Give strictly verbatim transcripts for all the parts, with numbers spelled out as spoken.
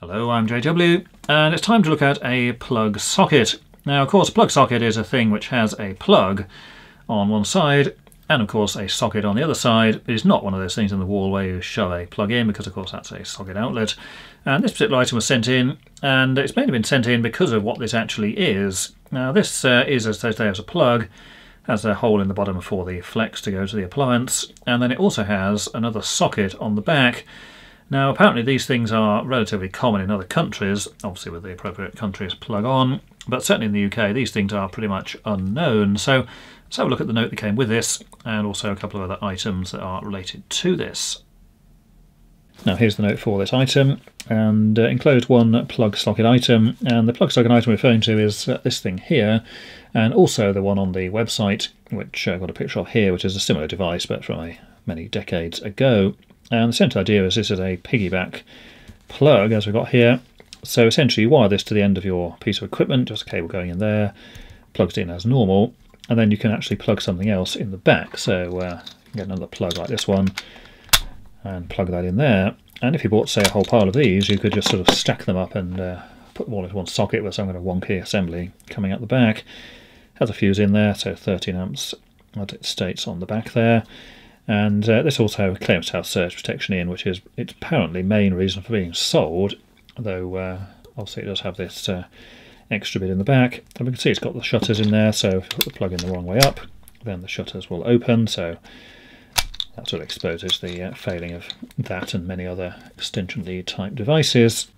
Hello, I'm J W, and it's time to look at a plug socket. Now, of course, a plug socket is a thing which has a plug on one side, and of course a socket on the other side. It is not one of those things in the wall where you shove a plug in, because of course that's a socket outlet. And this particular item was sent in, and it's mainly been sent in because of what this actually is. Now, this uh, is as they say as a plug, has a hole in the bottom for the flex to go to the appliance, and then it also has another socket on the back. Now, apparently these things are relatively common in other countries, obviously with the appropriate country's plug on, but certainly in the U K these things are pretty much unknown. So let's have a look at the note that came with this, and also a couple of other items that are related to this. Now, here's the note for this item, and uh, enclosed one plug socket item, and the plug socket item we're referring to is uh, this thing here, and also the one on the website, which I've got a picture of here, which is a similar device but from a, many decades ago. And the central idea is this is a piggyback plug, as we've got here. So essentially you wire this to the end of your piece of equipment, just a cable going in there, plugs in as normal, and then you can actually plug something else in the back. So uh, you can get another plug like this one and plug that in there. And if you bought, say, a whole pile of these, you could just sort of stack them up and uh, put them all into one socket with some kind of wonky assembly coming out the back. Has a fuse in there, so thirteen amps, as it states on the back there. And uh, this also claims to have surge protection in, which is its apparently main reason for being sold, though uh, obviously it does have this uh, extra bit in the back. And we can see it's got the shutters in there, so if you put the plug in the wrong way up, then the shutters will open, so that sort of exposes the uh, failing of that and many other extension lead type devices.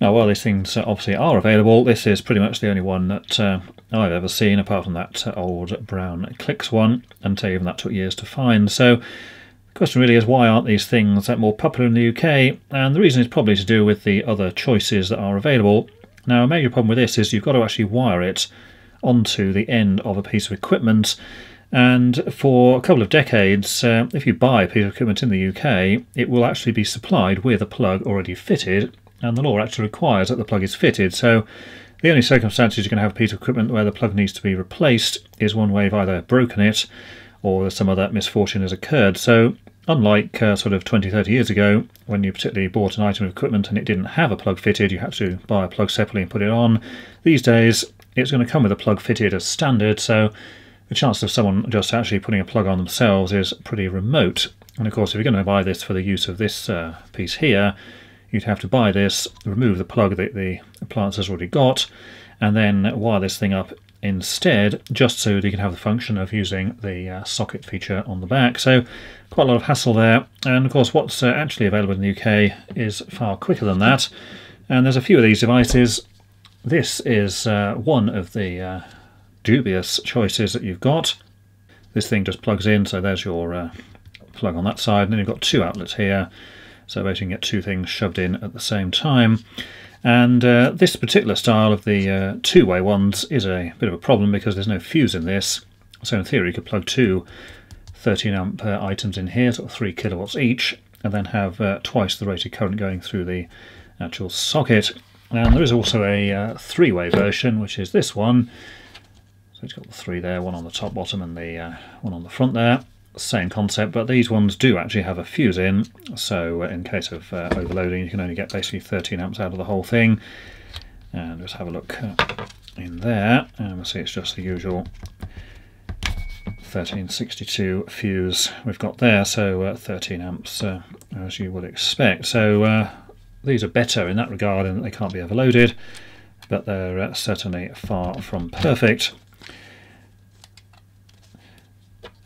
Now, while these things obviously are available, this is pretty much the only one that uh, I've ever seen, apart from that old brown Clix one, and so even that took years to find. So the question really is, why aren't these things that more popular in the U K? And the reason is probably to do with the other choices that are available. Now, a major problem with this is you've got to actually wire it onto the end of a piece of equipment. And for a couple of decades, uh, if you buy a piece of equipment in the U K, it will actually be supplied with a plug already fitted, and the law actually requires that the plug is fitted. So the only circumstances you can have a piece of equipment where the plug needs to be replaced is one way you've either broken it or some other misfortune has occurred. So unlike uh, sort of twenty, thirty years ago, when you particularly bought an item of equipment and it didn't have a plug fitted, you had to buy a plug separately and put it on. These days it's going to come with a plug fitted as standard, so the chance of someone just actually putting a plug on themselves is pretty remote. And of course, if you're going to buy this for the use of this uh, piece here, you'd have to buy this, remove the plug that the appliance has already got, and then wire this thing up instead, just so that you can have the function of using the uh, socket feature on the back. So quite a lot of hassle there. And of course, what's uh, actually available in the U K is far quicker than that. And there's a few of these devices. This is uh, one of the uh, dubious choices that you've got. This thing just plugs in, so there's your uh, plug on that side, and then you've got two outlets here. So basically you can get two things shoved in at the same time. And uh, this particular style of the uh, two-way ones is a bit of a problem because there's no fuse in this. So in theory you could plug two thirteen amp uh, items in here, sort of three kilowatts each, and then have uh, twice the rated current going through the actual socket. And there is also a uh, three-way version, which is this one. So it's got the three there, one on the top, bottom, and the uh, one on the front there. Same concept, but these ones do actually have a fuse in, so in case of uh, overloading you can only get basically thirteen amps out of the whole thing. And let's have a look in there, and we'll see it's just the usual thirteen sixty-two fuse we've got there, so uh, thirteen amps uh, as you would expect. So uh, these are better in that regard in that they can't be overloaded, but they're uh, certainly far from perfect.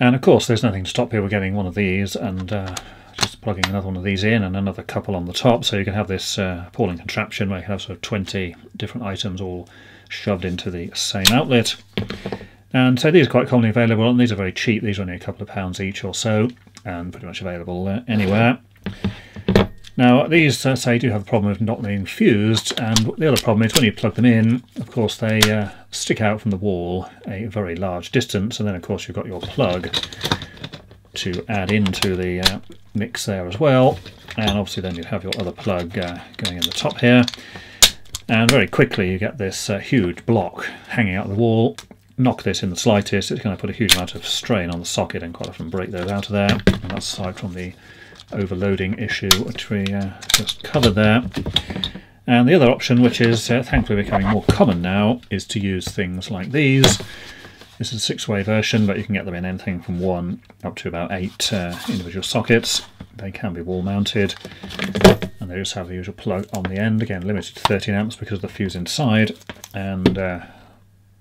And of course there's nothing to stop people getting one of these and uh, just plugging another one of these in and another couple on the top, so you can have this uh, appalling contraption where you can have sort of twenty different items all shoved into the same outlet. And so these are quite commonly available, and these are very cheap. These are only a couple of pounds each or so, and pretty much available uh, anywhere. Now, these, uh, say, do have a problem of not being fused, and the other problem is when you plug them in, of course, they uh, stick out from the wall a very large distance, and then, of course, you've got your plug to add into the uh, mix there as well, and obviously then you'd have your other plug uh, going in the top here, and very quickly you get this uh, huge block hanging out of the wall. Knock this in the slightest, it's going to put a huge amount of strain on the socket and quite often break those out of there, and that's aside from the overloading issue which we uh, just covered there. And the other option, which is uh, thankfully becoming more common now, is to use things like these. This is a six-way version, but you can get them in anything from one up to about eight uh, individual sockets. They can be wall-mounted, and they just have the usual plug on the end, again limited to thirteen amps because of the fuse inside, and uh,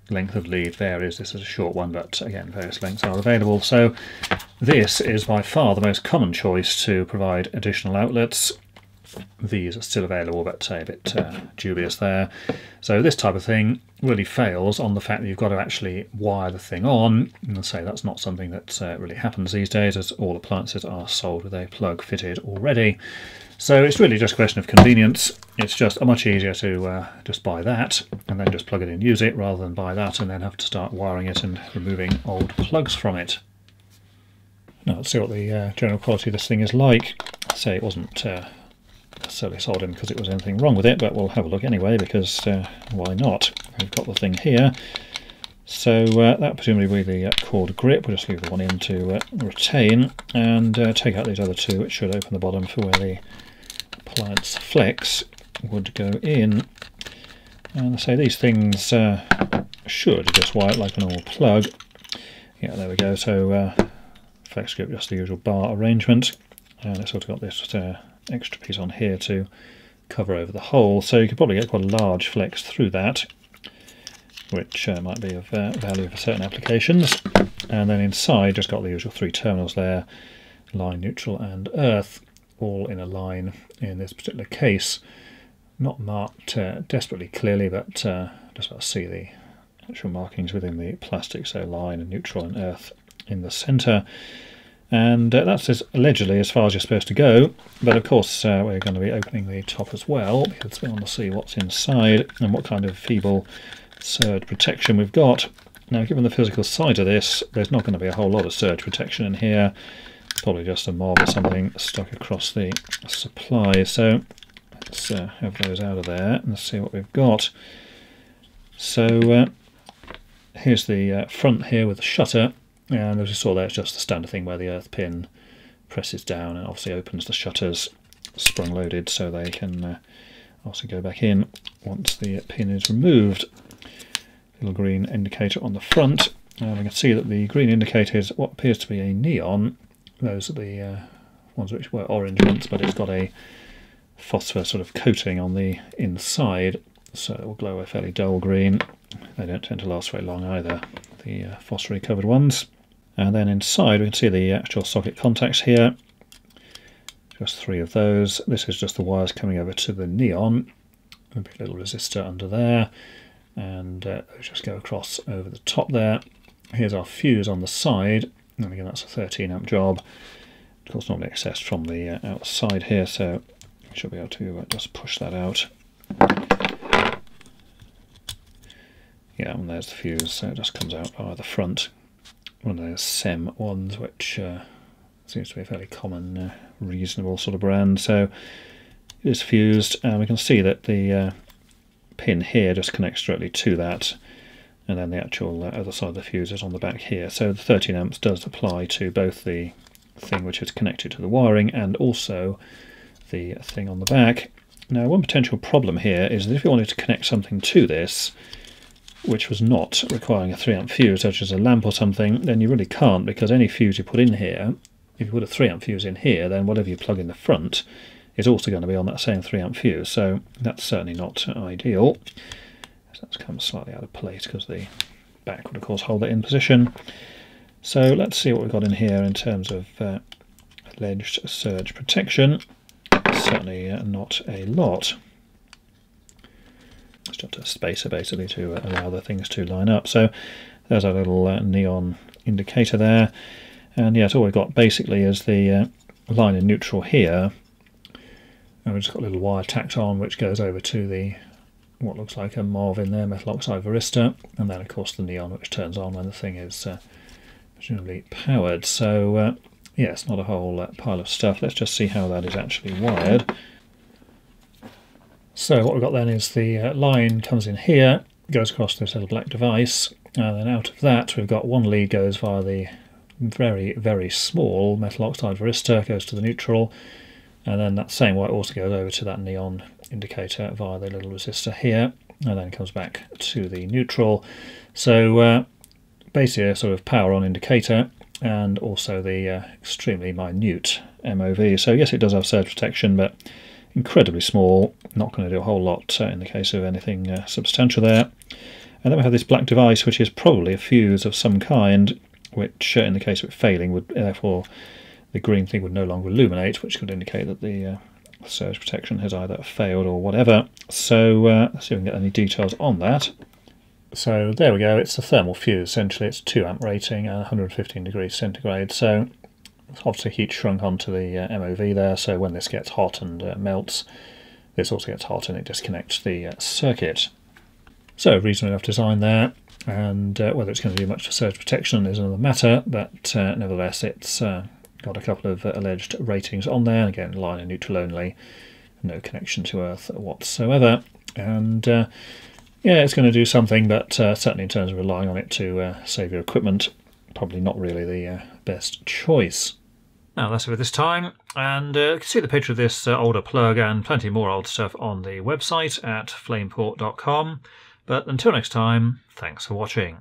length of lead varies. This is a short one, but again various lengths are available. So this is by far the most common choice to provide additional outlets. These are still available, but a bit uh, dubious there. So this type of thing really fails on the fact that you've got to actually wire the thing on, and say that's not something that uh, really happens these days, as all appliances are sold with a plug fitted already. So it's really just a question of convenience. It's just much easier to uh, just buy that and then just plug it in and use it, rather than buy that and then have to start wiring it and removing old plugs from it. Now let's see what the uh, general quality of this thing is like. Say it wasn't uh, necessarily sold in because it was anything wrong with it, but we'll have a look anyway, because uh, why not? We've got the thing here. So uh, that presumably will be the uh, cord grip. We'll just leave the one in to uh, retain, and uh, take out these other two, which should open the bottom for where the appliance flex would go in. And so these things uh, should just wire it like a normal plug. Yeah, there we go. So uh, flex grip, just the usual bar arrangement, and it's sort of got this uh, extra piece on here to cover over the hole, so you could probably get quite a large flex through that, which uh, might be of uh, value for certain applications. And then inside, just got the usual three terminals there, line, neutral and earth, all in a line in this particular case. Not marked uh, desperately clearly, but uh, just about to see the actual markings within the plastic, so line and neutral and earth in the centre. And uh, that's as allegedly as far as you're supposed to go, but of course uh, we're going to be opening the top as well, because we want to see what's inside and what kind of feeble surge protection we've got. Now, given the physical side of this, there's not going to be a whole lot of surge protection in here. Probably just a mob or something stuck across the supply. So let's uh, have those out of there and see what we've got. So uh, here's the uh, front here with the shutter. And as you saw there, it's just the standard thing where the earth pin presses down and obviously opens the shutters, sprung loaded, so they can uh, obviously go back in once the pin is removed. Little green indicator on the front. And we can see that the green indicator is what appears to be a neon. Those are the uh, ones which were orange once, but it's got a phosphor sort of coating on the inside, so it will glow a fairly dull green. They don't tend to last very long either, the uh, phosphory covered ones. And then inside we can see the actual socket contacts here, just three of those. This is just the wires coming over to the neon, a big little resistor under there, and uh, just go across over the top there. Here's our fuse on the side, and again that's a thirteen amp job, of course normally accessed from the uh, outside here, so we should be able to uh, just push that out. Yeah, and there's the fuse, so it just comes out by the front. One of those S E M ones, which uh, seems to be a fairly common, uh, reasonable sort of brand. So it is fused, and we can see that the uh, pin here just connects directly to that, and then the actual uh, other side of the fuse is on the back here. So the thirteen amps does apply to both the thing which is connected to the wiring and also the thing on the back. Now, one potential problem here is that if you wanted to connect something to this, which was not requiring a three amp fuse, such as a lamp or something, then you really can't, because any fuse you put in here, if you put a three amp fuse in here, then whatever you plug in the front is also going to be on that same three amp fuse, so that's certainly not ideal. So that's come slightly out of place because the back would of course hold it in position. So let's see what we've got in here in terms of uh, alleged surge protection. Certainly uh, not a lot. It's just a spacer basically to uh, allow the things to line up. So there's our little uh, neon indicator there, and yes, all we've got basically is the uh, line in neutral here, and we've just got a little wire tacked on which goes over to the what looks like a M O V in there, metal oxide varistor, and then of course the neon which turns on when the thing is uh, presumably powered. So uh, yeah, it's not a whole uh, pile of stuff. Let's just see how that is actually wired. So what we've got then is the uh, line comes in here, goes across this little black device, and then out of that we've got one lead goes via the very, very small metal oxide varistor, goes to the neutral, and then that same white also goes over to that neon indicator via the little resistor here, and then comes back to the neutral. So uh, basically a sort of power on indicator, and also the uh, extremely minute M O V. So yes, it does have surge protection, but incredibly small, not going to do a whole lot uh, in the case of anything uh, substantial there. And then we have this black device, which is probably a fuse of some kind, which uh, in the case of it failing, would therefore the green thing would no longer illuminate, which could indicate that the uh, surge protection has either failed or whatever. So uh, let's see if we can get any details on that. So there we go, it's the thermal fuse. Essentially it's two amp rating and one hundred fifteen degrees centigrade, so it's obviously heat shrunk onto the uh, M O V there, so when this gets hot and uh, melts, this also gets hot and it disconnects the uh, circuit. So reasonably enough design there, and uh, whether it's going to do much for surge protection is another matter, but uh, nevertheless it's uh, got a couple of uh, alleged ratings on there, and again line and neutral only, no connection to earth whatsoever. And uh, yeah, it's going to do something, but uh, certainly in terms of relying on it to uh, save your equipment, probably not really the uh, best choice. Now that's it for this time, and uh, you can see the picture of this uh, older plug and plenty more old stuff on the website at flameport dot com. But until next time, thanks for watching.